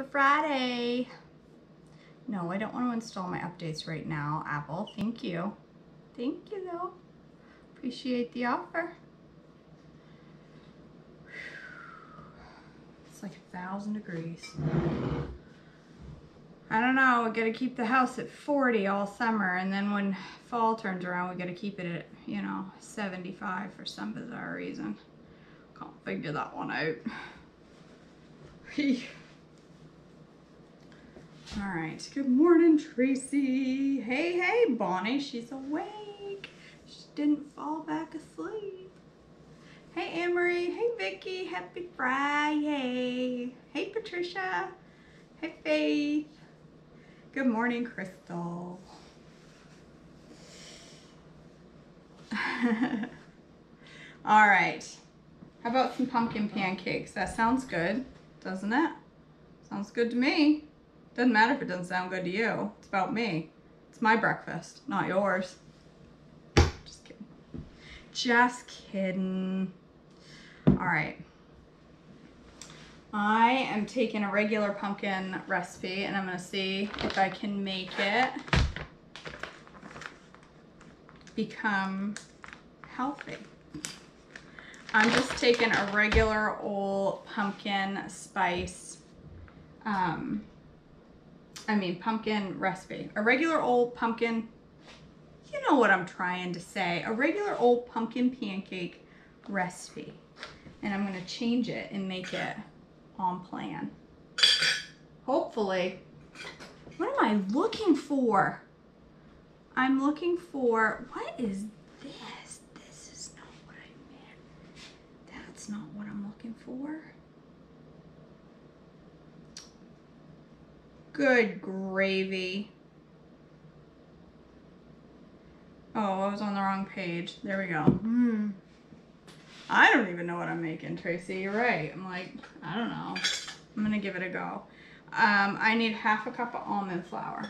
for Friday. No, I don't want to install my updates right now, Apple. Thank you. Thank you, though. Appreciate the offer. It's like 1,000 degrees. I don't know, we gotta keep the house at 40 all summer, and then when fall turns around, we gotta keep it at, you know, 75 for some bizarre reason. Can't figure that one out. All right, good morning, Tracy. Hey, hey, Bonnie, she's awake. She didn't fall back asleep. Hey, Emery, hey, Vicky, happy Friday. Hey, Patricia, hey, Faith. Good morning, Crystal. All right. How about some pumpkin pancakes? That sounds good, doesn't it? Sounds good to me. Doesn't matter if it doesn't sound good to you. It's about me. It's my breakfast, not yours. Just kidding. Just kidding. All right. I am taking a regular pumpkin recipe and I'm going to see if I can make it become healthy. I'm just taking a regular old pumpkin spice, pumpkin recipe. A regular old pumpkin, you know what I'm trying to say, a regular old pumpkin pancake recipe. And I'm going to change it and make it on plan. Hopefully. What am I looking for? I'm looking for, what is this? This is not what I meant. That's not what I'm looking for. Good gravy. Oh, I was on the wrong page. There we go. I don't even know what I'm making, Tracy. You're right. I'm like, I don't know. I'm going to give it a go. I need half a cup of almond flour.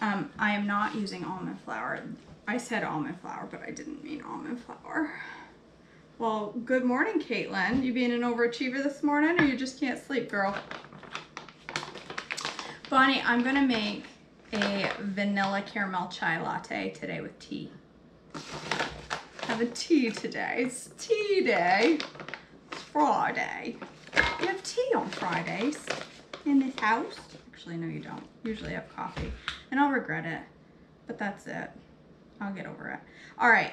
I am not using almond flour. I said almond flour, but I didn't mean almond flour. Well, good morning, Caitlin. You being an overachiever this morning, or you just can't sleep, girl? Bonnie, I'm going to make a vanilla caramel chai latte today with tea. Have a tea today. It's tea day. It's Friday. We have tea on Fridays in this house. Actually, no, you don't. Usually I have coffee, and I'll regret it, but that's it. I'll get over it. All right.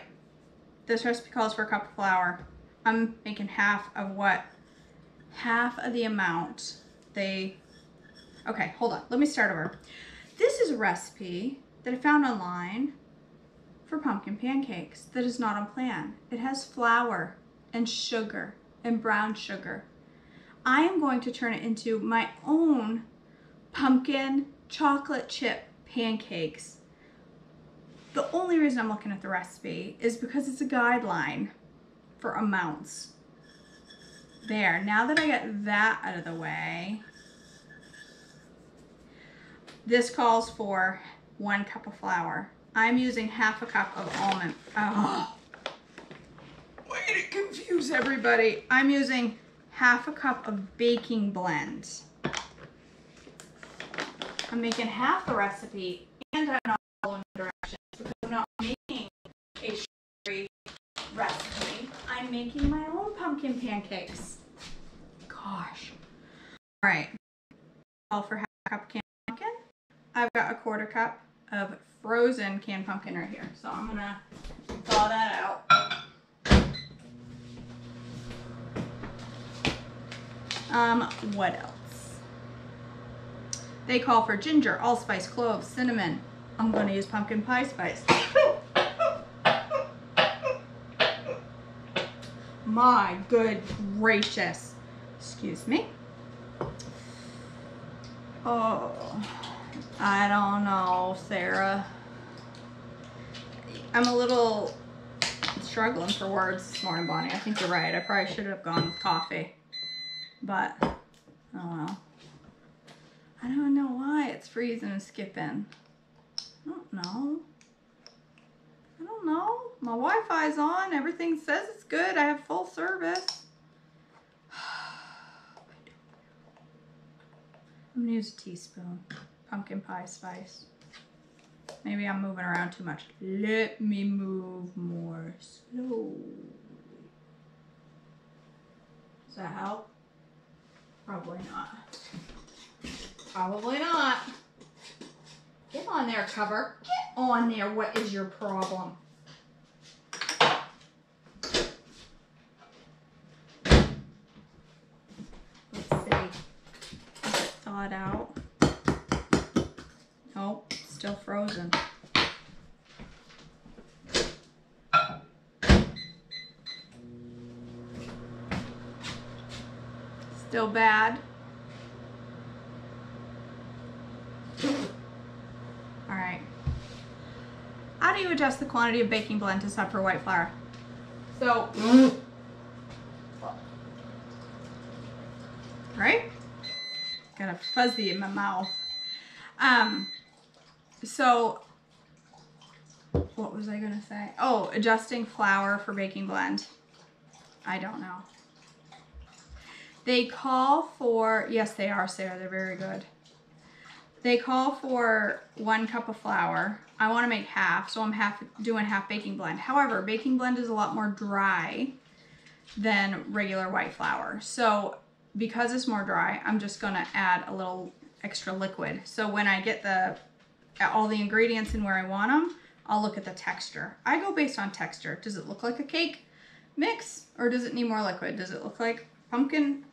This recipe calls for a cup of flour. I'm making half of the amount they... Okay, hold on. Let me start over. This is a recipe that I found online for pumpkin pancakes that is not on plan. It has flour and sugar and brown sugar. I am going to turn it into my own pumpkin chocolate chip pancakes. The only reason I'm looking at the recipe is because it's a guideline for amounts. There, now that I got that out of the way, this calls for 1 cup of flour. I'm using half a cup of almond. Oh, way to confuse everybody. I'm using half a cup of baking blend. I'm making half the recipe, and I'm not following directions because I'm not making a sugary recipe. I'm making my own pumpkin pancakes. Gosh. All right. All for half a cup canned pumpkin. I've got a 1/4 cup of frozen canned pumpkin right here. So I'm gonna thaw that out. What else? They call for ginger, allspice, cloves, cinnamon. I'm gonna use pumpkin pie spice. My good gracious. Excuse me. Oh. I don't know, Sarah. I'm a little struggling for words this morning, Bonnie. I think you're right. I probably should have gone with coffee, but oh well. I don't know why it's freezing and skipping. I don't know. I don't know. My Wi-Fi's on. Everything says it's good. I have full service. I'm gonna use a teaspoon. Pumpkin pie spice. Maybe I'm moving around too much. Let me move more slowly. Does that help? Probably not. Probably not. Get on there, cover. Get on there. What is your problem? Let's see. Thaw it out. Nope. Still frozen. Still bad. All right. How do you adjust the quantity of baking blend to separate white flour? So, right? Got a fuzzy in my mouth. So, what was I going to say? Oh, adjusting flour for baking blend. I don't know. They call for, yes, they are, Sarah. They're very good. They call for 1 cup of flour. I want to make half, so I'm doing half baking blend. However, baking blend is a lot more dry than regular white flour. So, because it's more dry, I'm just going to add a little extra liquid. So, when I get the all the ingredients and where I want them, I'll look at the texture. I go based on texture. Does it look like a cake mix or does it need more liquid? Does it look like pumpkin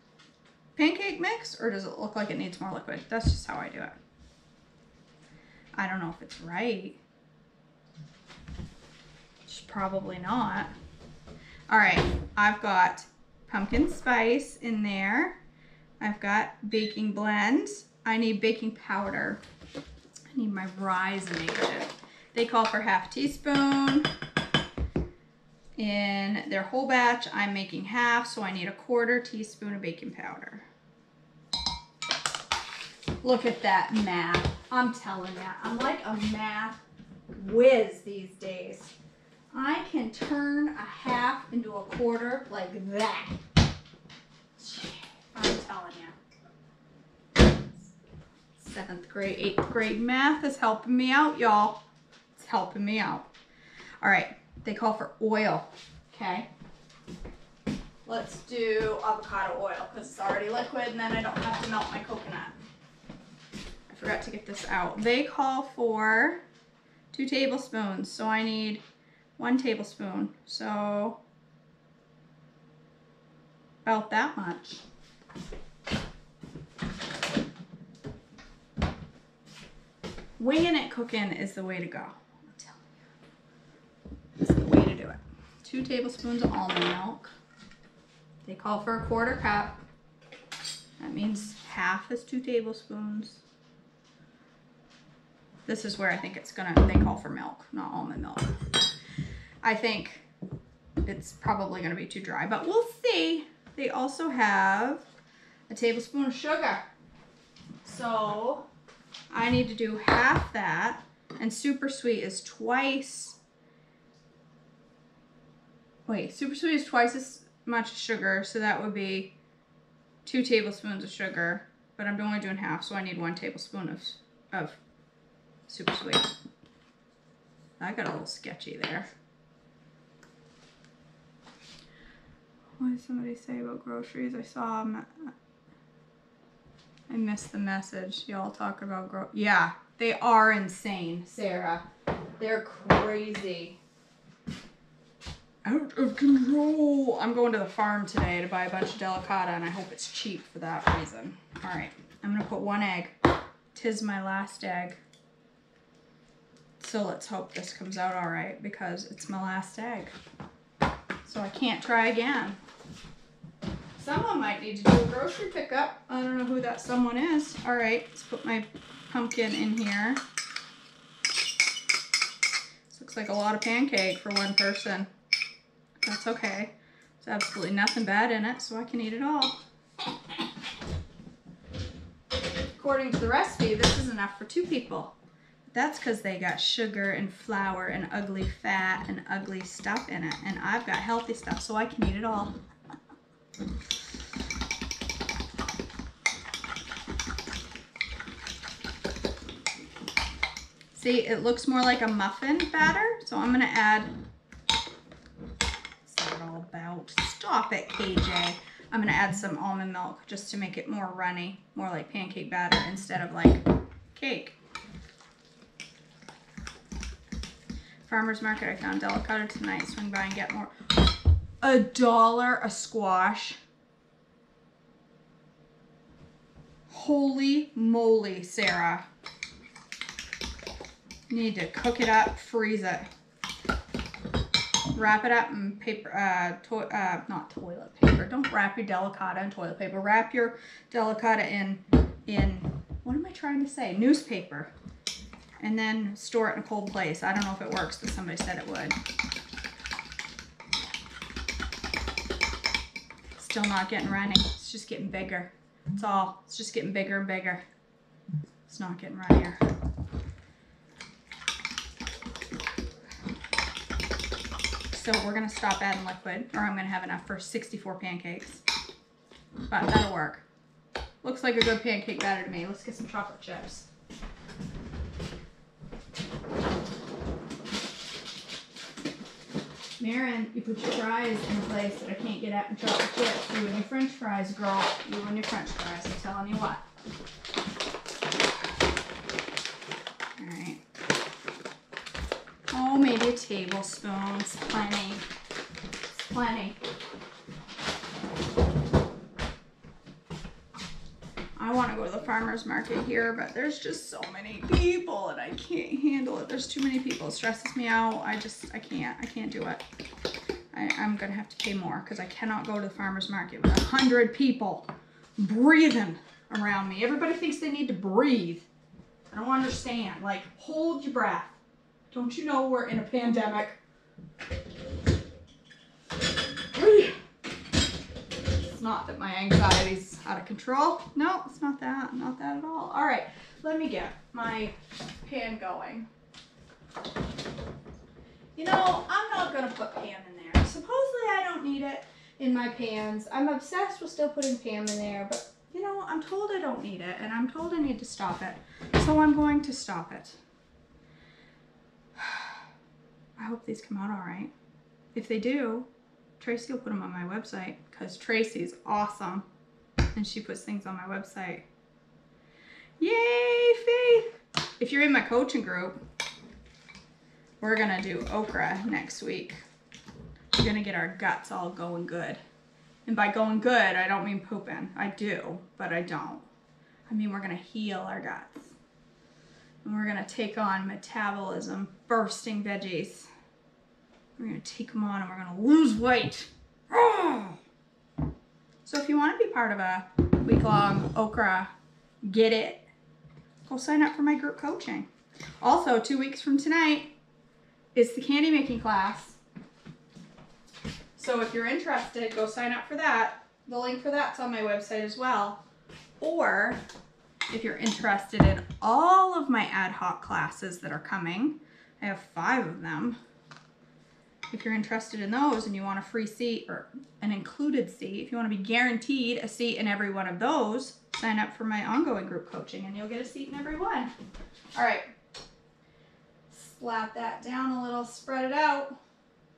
pancake mix or does it look like it needs more liquid? That's just how I do it. I don't know if it's right. It's probably not. All right, I've got pumpkin spice in there. I've got baking blend. I need baking powder. I need my rise native. They call for half teaspoon. In their whole batch, I'm making half, so I need a 1/4 teaspoon of baking powder. Look at that math. I'm telling you, I'm like a math whiz these days. I can turn a half into a 1/4 like that. I'm telling you. 7th grade, 8th grade math is helping me out, y'all. It's helping me out. All right, they call for oil. Okay. Let's do avocado oil because it's already liquid and then I don't have to melt my coconut. I forgot to get this out. They call for 2 tablespoons, so I need 1 tablespoon. So about that much. Winging it, cooking is the way to go. I'm telling you. It's the way to do it. 2 tablespoons of almond milk. They call for a 1/4 cup. That means half is 2 tablespoons. This is where I think it's gonna, they call for milk, not almond milk. I think it's probably gonna be too dry, but we'll see. They also have a tablespoon of sugar. So, I need to do half that, and super sweet is twice. Wait, super sweet is twice as much sugar, so that would be 2 tablespoons of sugar, but I'm only doing half, so I need 1 tablespoon of super sweet. That got a little sketchy there. What did somebody say about groceries? I saw them. I missed the message. Y'all talk about girl. Yeah, they are insane, Sarah. They're crazy. Out of control. I'm going to the farm today to buy a bunch of delicata, and I hope it's cheap for that reason. All right, I'm gonna put 1 egg. 'Tis my last egg. So let's hope this comes out all right because it's my last egg. So I can't try again. Someone might need to do a grocery pickup. I don't know who that someone is. All right, let's put my pumpkin in here. This looks like a lot of pancake for 1 person. That's okay. There's absolutely nothing bad in it, so I can eat it all. According to the recipe, this is enough for 2 people. That's because they got sugar and flour and ugly fat and ugly stuff in it. And I've got healthy stuff, so I can eat it all. see it looks more like a muffin batter. So I'm going to add, what's that all about? Stop it, KJ. I'm going to add some almond milk just to make it more runny, more like pancake batter instead of like cake. Farmer's Market, I found Delicata tonight. Swing by and get more. $1 a squash. Holy moly, Sarah. Need to cook it up, freeze it. Wrap it up in paper, not toilet paper. Don't wrap your Delicata in toilet paper. Wrap your Delicata in, what am I trying to say? Newspaper. And then store it in a cold place. I don't know if it works, but somebody said it would. Still not getting runny. It's just getting bigger. That's all. It's just getting bigger and bigger. It's not getting runnier. So we're going to stop adding liquid, or I'm going to have enough for 64 pancakes. But that'll work. Looks like a good pancake batter to me. Let's get some chocolate chips. Maren, you put your fries in a place that I can't get at in chocolate chips. You and your french fries, girl. You and your french fries. I'm telling you what. Alright. Oh, maybe a tablespoon. It's plenty. It's plenty. I want to go to the farmer's market here, but there's just so many people and I can't handle it. There's too many people. It stresses me out. I can't do it. I'm going to have to pay more because I cannot go to the farmer's market with 100 people breathing around me. Everybody thinks they need to breathe. I don't understand. Like, hold your breath. Don't you know we're in a pandemic? Breathe. It's not that my anxiety's out of control. No, it's not that. Not that at all. All right, let me get my pan going. You know, I'm not going to put Pam in there. Supposedly, I don't need it in my pans. I'm obsessed with still putting Pam in there, but, you know, I'm told I don't need it, and I'm told I need to stop it, so I'm going to stop it. I hope these come out all right. If they do, Tracy will put them on my website because Tracy's awesome and she puts things on my website. Yay, Faith! If you're in my coaching group, we're gonna do okra next week. We're gonna get our guts all going good. And by going good, I don't mean pooping. I do, but I don't. I mean, we're gonna heal our guts. And we're gonna take on metabolism, bursting veggies. We're going to take them on and we're going to lose weight. Oh! So if you want to be part of a week-long okra, get it, go sign up for my group coaching. Also, 2 weeks from tonight is the candy making class. So if you're interested, go sign up for that. The link for that's on my website as well. Or if you're interested in all of my ad hoc classes that are coming, I have 5 of them. If you're interested in those and you want a free seat or an included seat, if you want to be guaranteed a seat in every one of those, sign up for my ongoing group coaching and you'll get a seat in every one. All right. Slap that down a little, spread it out.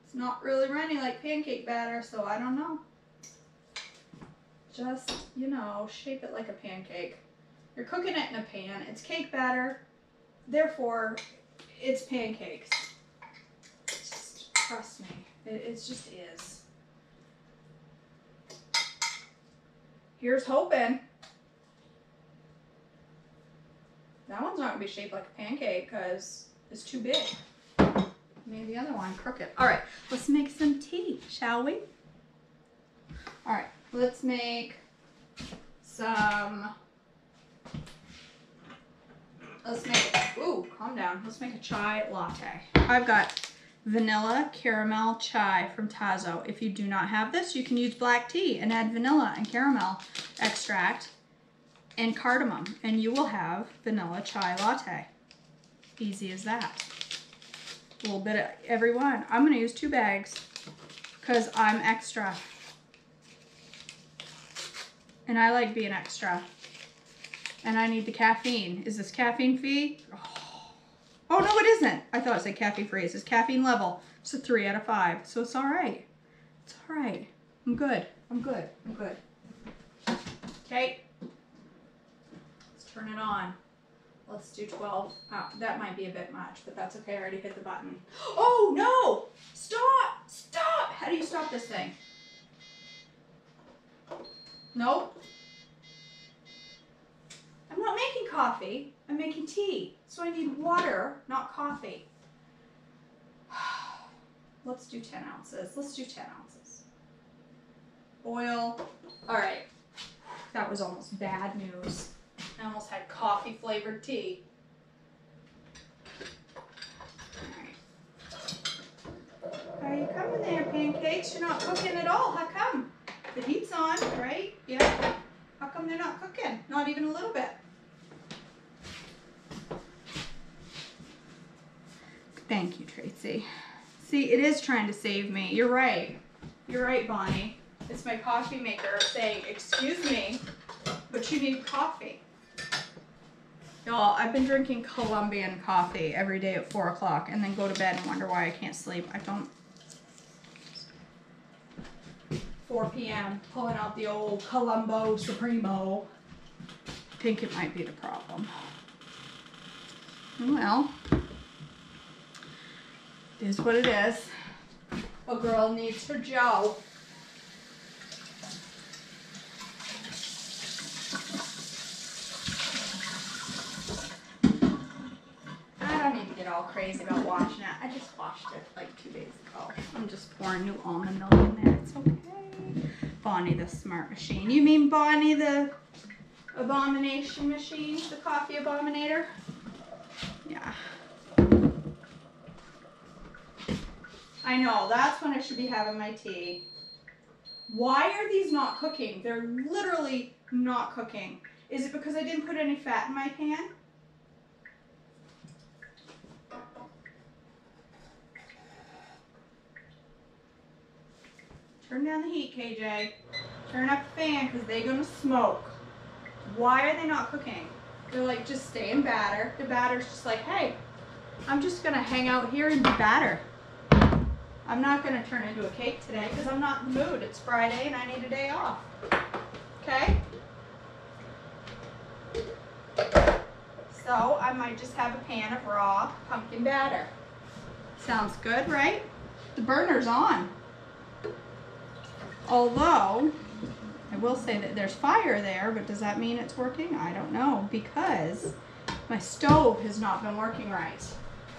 It's not really runny like pancake batter, so I don't know. Just, you know, shape it like a pancake. You're cooking it in a pan. It's cake batter. Therefore, it's pancakes. Trust me, it just is. Here's hoping. That one's not going to be shaped like a pancake because it's too big. I made the other one crooked. All right, let's make some tea, shall we? All right, let's make some, ooh, calm down. Let's make a chai latte. I've got vanilla caramel chai from Tazo. If you do not have this, you can use black tea and add vanilla and caramel extract and cardamom, and you will have vanilla chai latte. Easy as that. A little bit of every one. I'm going to use 2 bags because I'm extra. And I like being extra. And I need the caffeine. Is this caffeine free? Oh, Oh, no, it isn't. I thought it said caffeine free. It says caffeine level. It's a 3 out of 5. So it's all right. It's all right. I'm good. I'm good. I'm good. Okay. Let's turn it on. Let's do 12. Oh, that might be a bit much, but that's okay. I already hit the button. Oh, no. Stop. Stop. How do you stop this thing? Nope. I'm not making coffee. I'm making tea. So I need water, not coffee. Let's do 10 ounces. Let's do 10 ounces. Oil. All right. That was almost bad news. I almost had coffee flavored tea. All right. How you coming there, pancakes? You're not cooking at all. How come? The heat's on, right? Yeah. How come they're not cooking? Not even a little bit. Thank you, Tracy. See, it is trying to save me. You're right. You're right, Bonnie. It's my coffee maker saying, excuse me, but you need coffee. Y'all, I've been drinking Colombian coffee every day at 4 o'clock and then go to bed and wonder why I can't sleep. I don't. 4 p.m. pulling out the old Colombo Supremo. I think it might be the problem. Well, it is what it is. A girl needs her Joe. I don't need to get all crazy about washing it. I just washed it like 2 days ago. I'm just pouring new almond milk in there. It's okay. Bonnie the smart machine. You mean Bonnie the abomination machine? The coffee abominator? Yeah. I know, that's when I should be having my tea. Why are these not cooking? They're literally not cooking. Is it because I didn't put any fat in my pan? Turn down the heat, KJ. Turn up the fan, because they're going to smoke. Why are they not cooking? They're like, just stay in batter. The batter's just like, hey, I'm just going to hang out here and batter. I'm not going to turn into a cake today, because I'm not in the mood. It's Friday, and I need a day off. Okay? So, I might just have a pan of raw pumpkin batter. Sounds good, right? The burner's on. Although, I will say that there's fire there, but does that mean it's working? I don't know, because my stove has not been working right.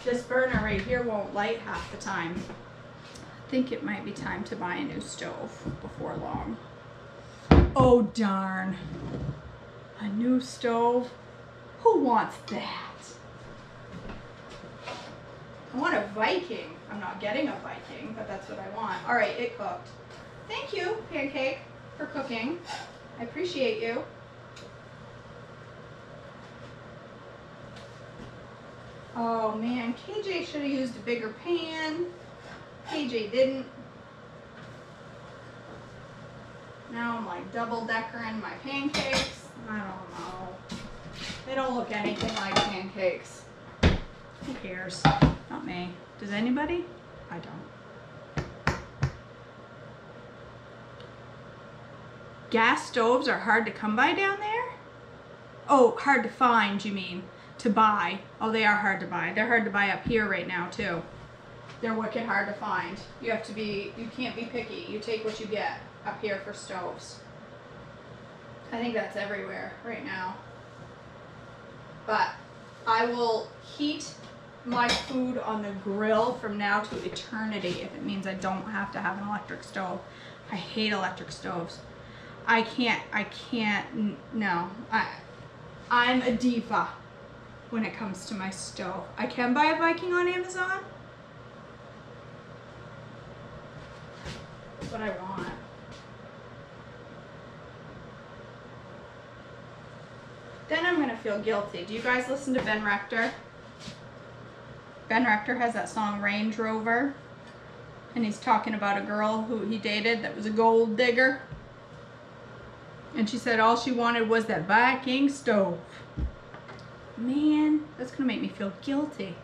This burner right here won't light half the time. I think it might be time to buy a new stove before long. Oh, darn. A new stove? Who wants that? I want a Viking. I'm not getting a Viking, but that's what I want. All right, it cooked. Thank you, Pancake, for cooking. I appreciate you. Oh man, KJ should have used a bigger pan. KJ didn't. Now I'm like double-deckering my pancakes. I don't know. They don't look anything like pancakes. Who cares? Not me. Does anybody? I don't. Gas stoves are hard to come by down there? Oh, hard to find, you mean. To buy. Oh, they are hard to buy. They're hard to buy up here right now, too. They're wicked hard to find. You have to be, you can't be picky. You take what you get up here for stoves. I think that's everywhere right now. But I will heat my food on the grill from now to eternity if it means I don't have to have an electric stove. I hate electric stoves. I can't, no. I'm a diva when it comes to my stove. I can buy a Viking on Amazon. That's what I want. Then I'm gonna feel guilty. Do you guys listen to Ben Rector? Ben Rector has that song Range Rover, and he's talking about a girl who he dated that was a gold digger. And she said all she wanted was that Viking stove. Man, that's going to make me feel guilty.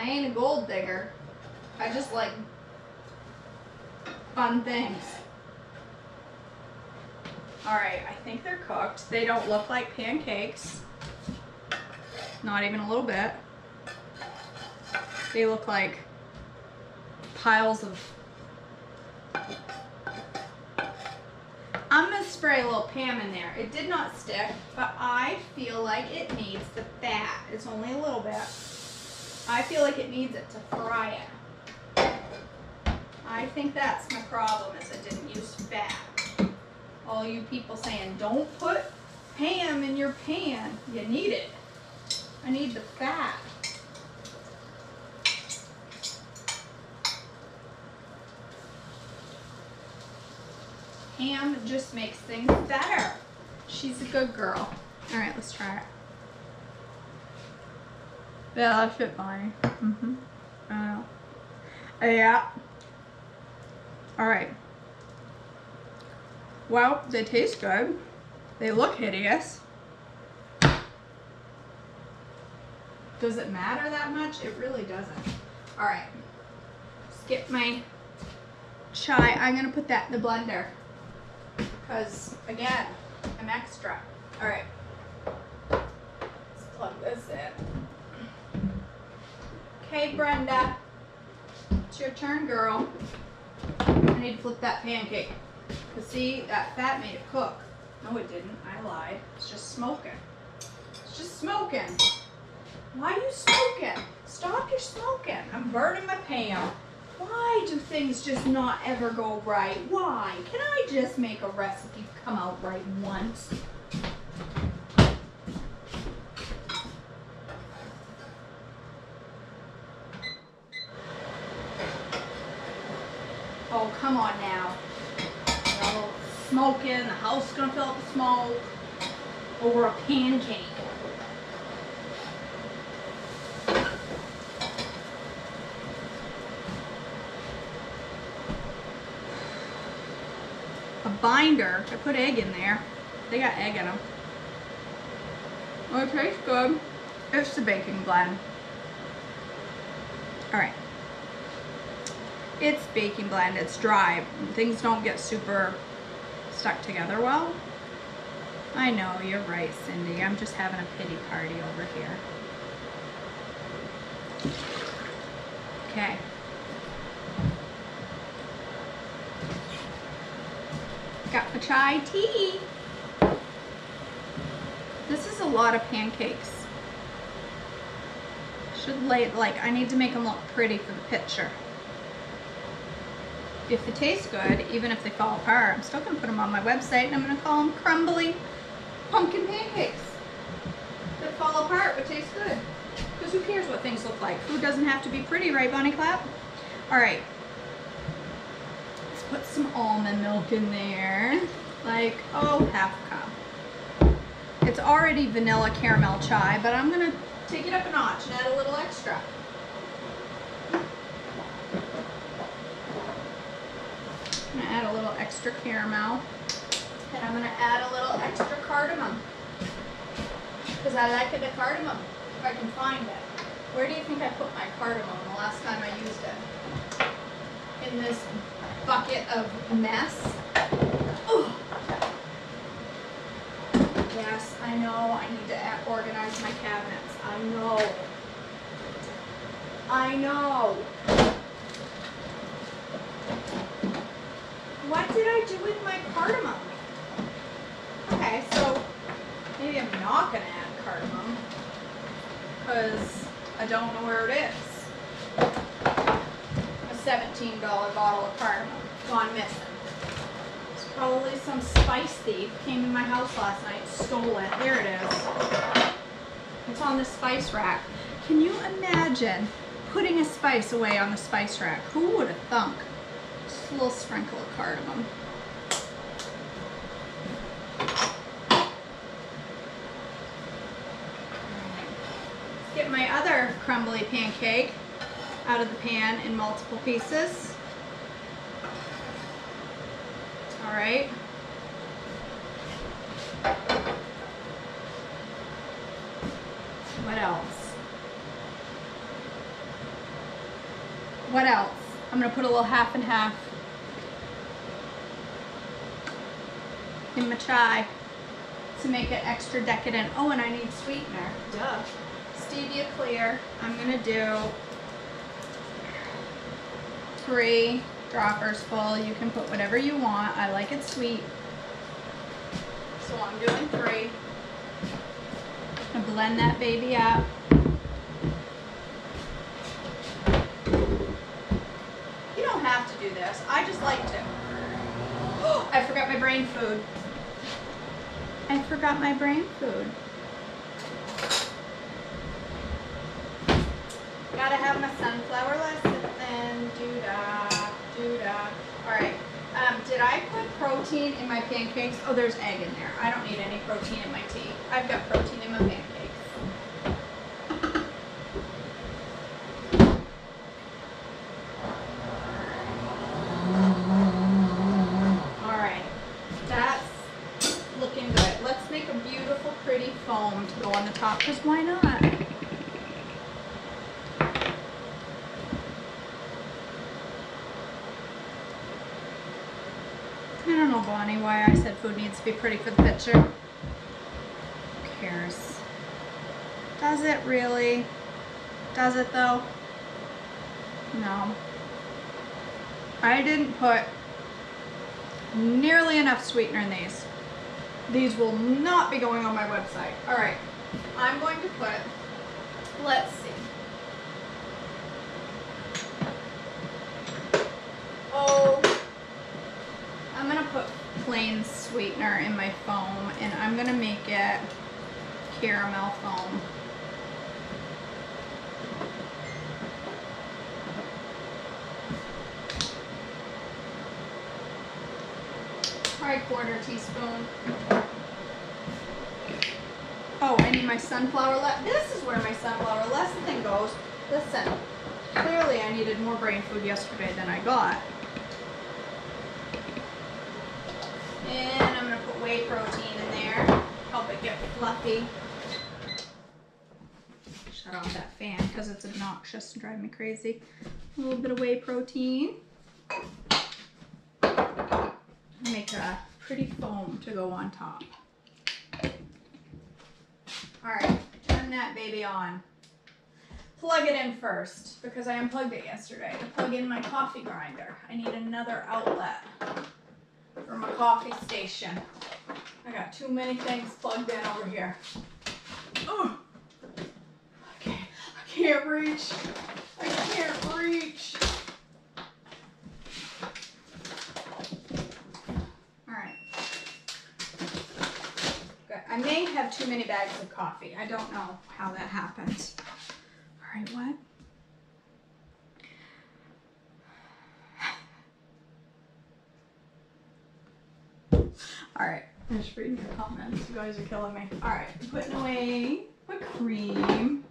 I ain't a gold digger. I just like fun things. Alright, I think they're cooked. They don't look like pancakes. Not even a little bit. They look like piles of... I'm going to spray a little Pam in there. It did not stick, but I feel like it needs the fat. It's only a little bit. I feel like it needs it to fry it. I think that's my problem, is I didn't use fat. All you people saying, don't put Pam in your pan. You need it. I need the fat. Pam just makes things better. She's a good girl. All right, let's try it. Yeah, that fit fine. Mm-hmm. Yeah. All right. Well, they taste good. They look hideous. Does it matter that much? It really doesn't. All right. Skip my chai. I'm gonna put that in the blender. Because, again, I'm extra. Alright. Let's plug this in. Okay, Brenda. It's your turn, girl. I need to flip that pancake. Because, see, that fat made it cook. No, it didn't. I lied. It's just smoking. It's just smoking. Why are you smoking? Stop your smoking. I'm burning my pan. Why do things just not ever go right? Why? Can I just make a recipe come out right once? Oh, come on now. Y'all smoking, the house is gonna fill up with smoke over a pancake. Binder. I put egg in there. They got egg in them. Oh, it tastes good. It's the baking blend. Alright. It's baking blend. It's dry. Things don't get super stuck together well. I know. You're right, Cindy. I'm just having a pity party over here. Okay. Got my chai tea. This is a lot of pancakes. Should lay, like, I need to make them look pretty for the picture. If they taste good, even if they fall apart, I'm still gonna put them on my website and I'm gonna call them crumbly pumpkin pancakes that fall apart but taste good. Because who cares what things look like? Food doesn't have to be pretty, right, Bonnie Clap? All right. Put some almond milk in there, like, oh, half a cup. It's already vanilla caramel chai, but I'm gonna take it up a notch and add a little extra. I'm gonna add a little extra caramel, and I'm gonna add a little extra cardamom, because I like the cardamom, if I can find it. Where do you think I put my cardamom the last time I used it? In this bucket of mess. Oh. Yes, I know. I need to organize my cabinets. I know. I know. What did I do with my cardamom? Okay, so maybe I'm not going to add cardamom because I don't know where it is. $17 bottle of cardamom gone missing. It's probably some spice thief came in my house last night, stole it. There it is. It's on the spice rack. Can you imagine putting a spice away on the spice rack? Who would have thunk? Just a little sprinkle of cardamom. Let's get my other crumbly pancake out of the pan in multiple pieces. All right. What else? What else? I'm going to put a little half and half in my chai to make it extra decadent. Oh, and I need sweetener. Duh. Stevia Clear. I'm going to do 3 droppers full. You can put whatever you want. I like it sweet. So I'm doing 3. I'm gonna blend that baby up. You don't have to do this. I just like to. Oh, I forgot my brain food. I forgot my brain food. Gotta have my sunflower lessons and doodah. All right. Did I put protein in my pancakes? Oh, there's egg in there. I don't need any protein in my tea. I've got protein in my pancakes. Alright, that's looking good. Let's make a beautiful, pretty foam to go on the top, because why not? Bonnie, why I said food needs to be pretty for the picture. Who cares? Does it really? Does it though? No. I didn't put nearly enough sweetener in these. These will not be going on my website. Alright, I'm going to put, let's see. Plain sweetener in my foam, and I'm gonna make it caramel foam. Probably 1/4 teaspoon. Oh, I need my sunflower less. This is where my sunflower less thing goes. Listen, clearly I needed more brain food yesterday than I got. And I'm going to put whey protein in there, help it get fluffy. Shut off that fan because it's obnoxious and drive me crazy. A little bit of whey protein. Make a pretty foam to go on top. Alright, turn that baby on. Plug it in first because I unplugged it yesterday to plug in my coffee grinder. I need another outlet for my coffee station. I got too many things plugged in over here. Oh, okay, I can't reach. I can't reach. All right. Good. I may have too many bags of coffee. I don't know how that happens. All right, what? Alright, I'm just reading your comments. You guys are killing me. Alright, putting away my cream.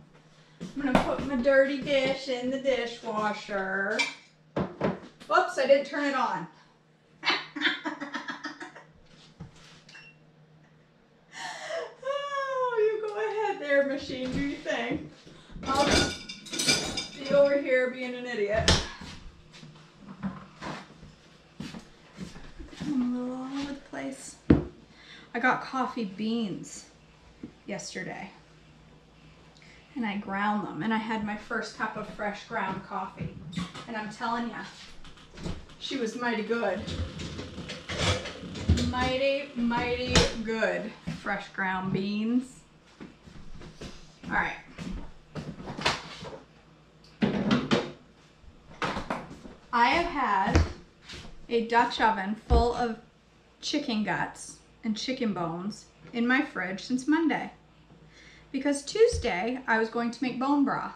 I'm going to put my dirty dish in the dishwasher. Whoops, I didn't turn it on. Oh, you go ahead there, machine. Do your thing. I'll be over here being an idiot. I'm a little all over the place. I got coffee beans yesterday and I ground them and I had my first cup of fresh ground coffee, and I'm telling you, she was mighty good. Mighty, mighty good fresh ground beans. All right. I have had a Dutch oven full of chicken guts and chicken bones in my fridge since Monday, because Tuesday I was going to make bone broth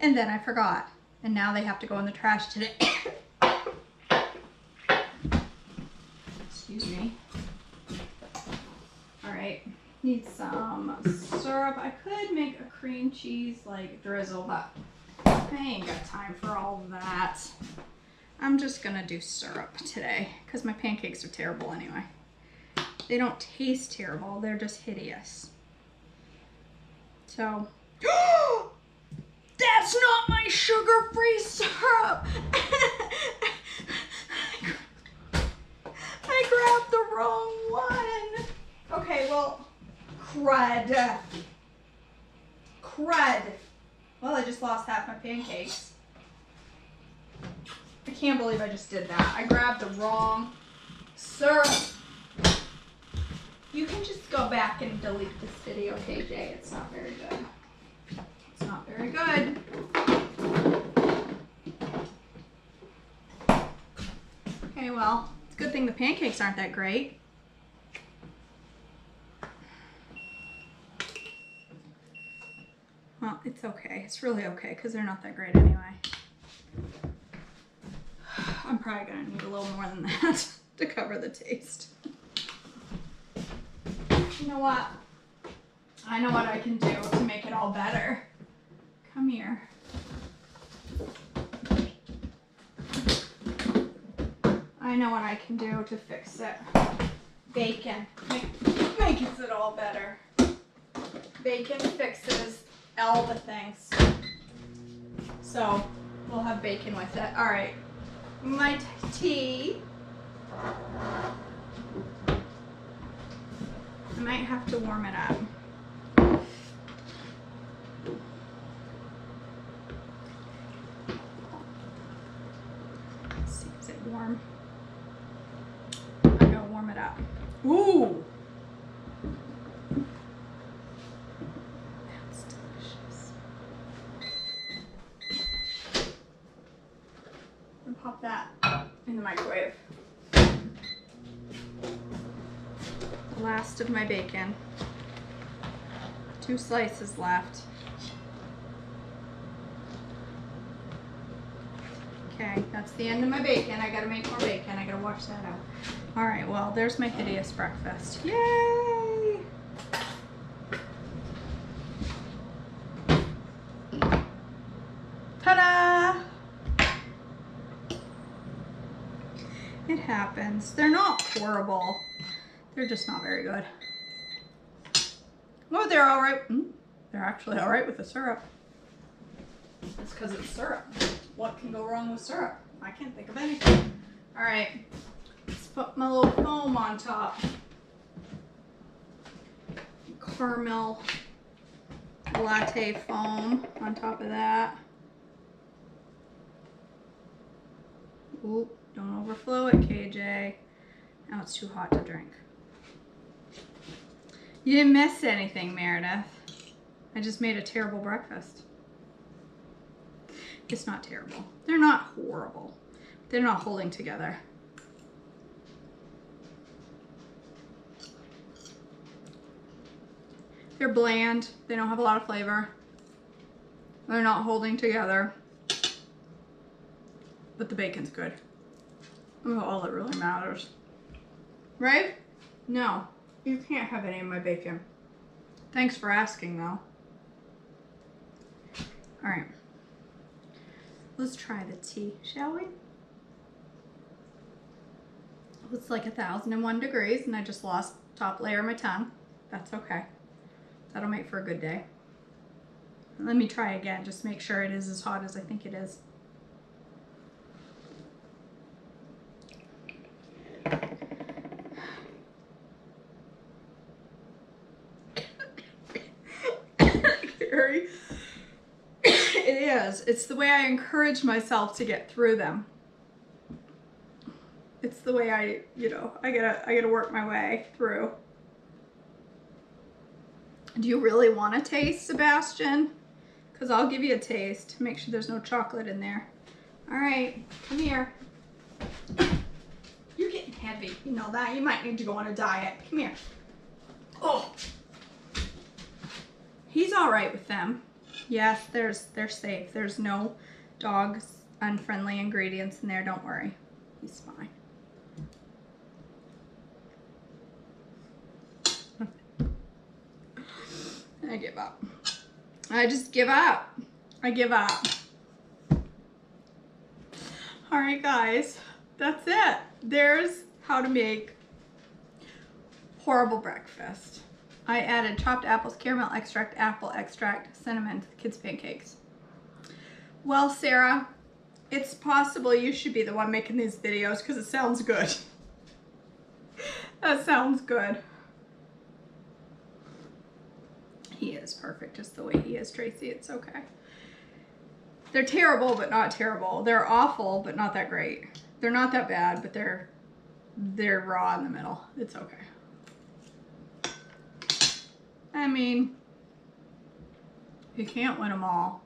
and then I forgot, and now they have to go in the trash today. Excuse me. All right, need some syrup. I could make a cream cheese like drizzle, but I ain't got time for all that. I'm just gonna do syrup today because my pancakes are terrible anyway. They don't taste terrible, they're just hideous. So, That's not my sugar-free syrup. I grabbed the wrong one. Okay, well, crud. Crud. Well, I just lost half my pancakes. I can't believe I just did that. I grabbed the wrong syrup. You can just go back and delete this video, KJ. It's not very good. It's not very good. Okay, well, it's a good thing the pancakes aren't that great. Well, it's okay. It's really okay, because they're not that great anyway. I'm probably gonna need a little more than that to cover the taste. You know what? I know what I can do to make it all better. Come here. I know what I can do to fix it. Bacon. Makes it all better. Bacon fixes all the things. So we'll have bacon with it. All right. My tea. I might have to warm it up. Let's see, is it warm? I'm gonna warm it up. Ooh! That's delicious. And pop that in the microwave. Last of my bacon. 2 slices left. Okay, that's the end of my bacon. I gotta make more bacon. I gotta wash that out. All right, well, there's my hideous breakfast. Yay! Ta-da! It happens. They're not horrible. They're just not very good. Oh, they're all right. They're actually all right with the syrup. It's because it's syrup. What can go wrong with syrup? I can't think of anything. All right, let's put my little foam on top. Caramel latte foam on top of that. Ooh, don't overflow it, KJ. Now it's too hot to drink. You didn't miss anything, Meredith. I just made a terrible breakfast. It's not terrible. They're not horrible. They're not holding together. They're bland. They don't have a lot of flavor. They're not holding together. But the bacon's good. Oh, all that really matters. Right? No. You can't have any of my bacon. Thanks for asking, though. All right. Let's try the tea, shall we? It's like 1001 degrees, and I just lost top layer of my tongue. That's okay. That'll make for a good day. Let me try again, just make sure it is as hot as I think it is. It's the way I encourage myself to get through them. It's the way I, you know, I gotta work my way through. Do you really want a taste, Sebastian? Because I'll give you a taste. Make sure there's no chocolate in there. All right, come here. You're getting heavy. You know that. You might need to go on a diet. Come here. Oh. He's all right with them. Yes, they're safe. There's no dog's unfriendly ingredients in there. Don't worry. He's fine. I give up. I just give up. I give up. All right, guys. That's it. There's how to make horrible breakfast. I added chopped apples, caramel extract, apple extract, cinnamon to the kids' pancakes. Well, Sarah, it's possible you should be the one making these videos because it sounds good. That sounds good. He is perfect just the way he is, Tracy. It's okay. They're terrible, but not terrible. They're awful, but not that great. They're not that bad, but they're raw in the middle. It's okay. I mean, you can't win them all.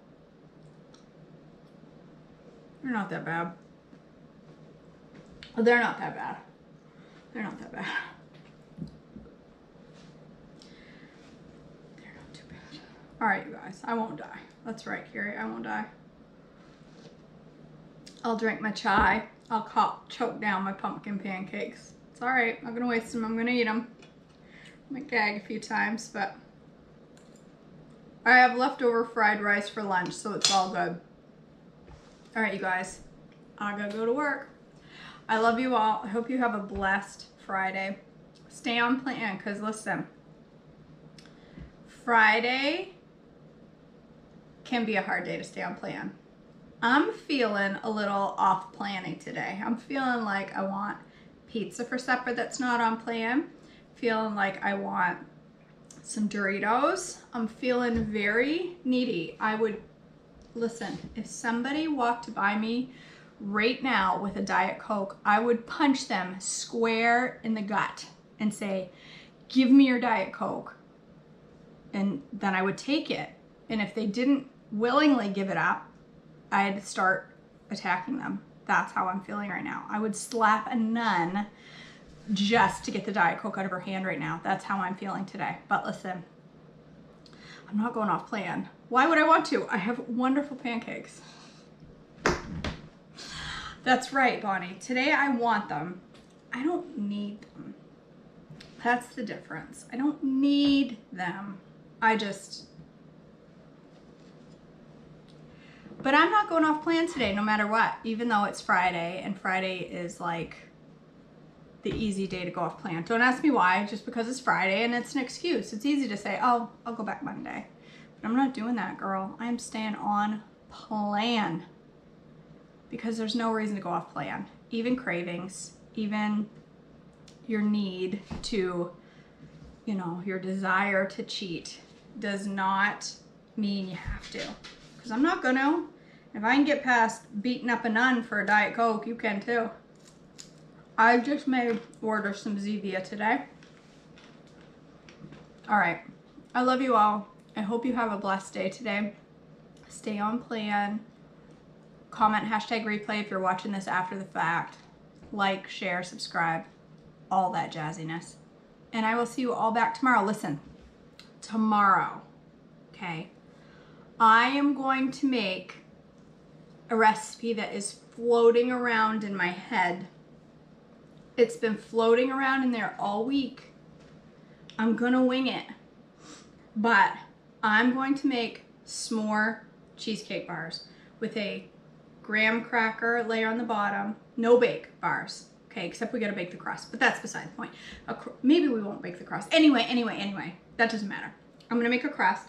They're not that bad. They're not that bad. They're not that bad. They're not too bad. All right, you guys, I won't die. That's right, Carrie, I won't die. I'll drink my chai. I'll choke down my pumpkin pancakes. It's all right, I'm not gonna waste them, I'm gonna eat them. I'm gonna gag a few times, but I have leftover fried rice for lunch, so it's all good. All right, you guys, I gotta go to work. I love you all. I hope you have a blessed Friday. Stay on plan, because listen, Friday can be a hard day to stay on plan. I'm feeling a little off planning today. I'm feeling like I want pizza for supper that's not on plan. Feeling like I want some Doritos. I'm feeling very needy. I would, listen, if somebody walked by me right now with a Diet Coke, I would punch them square in the gut and say, give me your Diet Coke. And then I would take it. And if they didn't willingly give it up, I'd start attacking them. That's how I'm feeling right now. I would slap a nun just to get the Diet Coke out of her hand right now. That's how I'm feeling today. But listen, I'm not going off plan. Why would I want to? I have wonderful pancakes. That's right, Bonnie. Today I want them. I don't need them. That's the difference. I don't need them. I just... But I'm not going off plan today, no matter what, even though it's Friday, and Friday is like the easy day to go off plan. Don't ask me why, just because it's Friday and it's an excuse. It's easy to say, oh, I'll go back Monday. But I'm not doing that, girl. I'm staying on plan because there's no reason to go off plan. Even cravings, even your need to, you know, your desire to cheat does not mean you have to. I'm not gonna. If I can get past beating up a nun for a Diet Coke, you can too. I just may order some Zevia today. All right. I love you all. I hope you have a blessed day today. Stay on plan. Comment #replay if you're watching this after the fact. Like, share, subscribe, all that jazziness. And I will see you all back tomorrow. Listen, tomorrow, okay? I am going to make a recipe that is floating around in my head. It's been floating around in there all week. I'm gonna wing it, but I'm going to make s'more cheesecake bars with a graham cracker layer on the bottom. No bake bars, okay, except we gotta bake the crust, but that's beside the point. Maybe we won't bake the crust. Anyway, that doesn't matter. I'm gonna make a crust.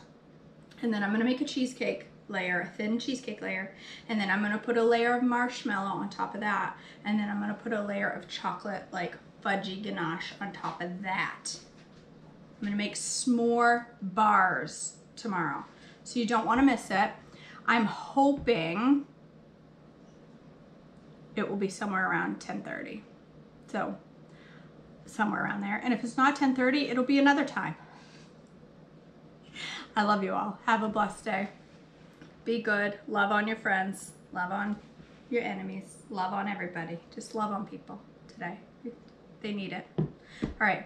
And then I'm gonna make a cheesecake layer, a thin cheesecake layer, and then I'm gonna put a layer of marshmallow on top of that, and then I'm gonna put a layer of chocolate, like fudgy ganache on top of that. I'm gonna make s'more bars tomorrow, so you don't wanna miss it. I'm hoping it will be somewhere around 10:30, so somewhere around there. And if it's not 10:30, it'll be another time. I love you all. Have a blessed day. Be good. Love on your friends. Love on your enemies. Love on everybody. Just love on people today. They need it. All right.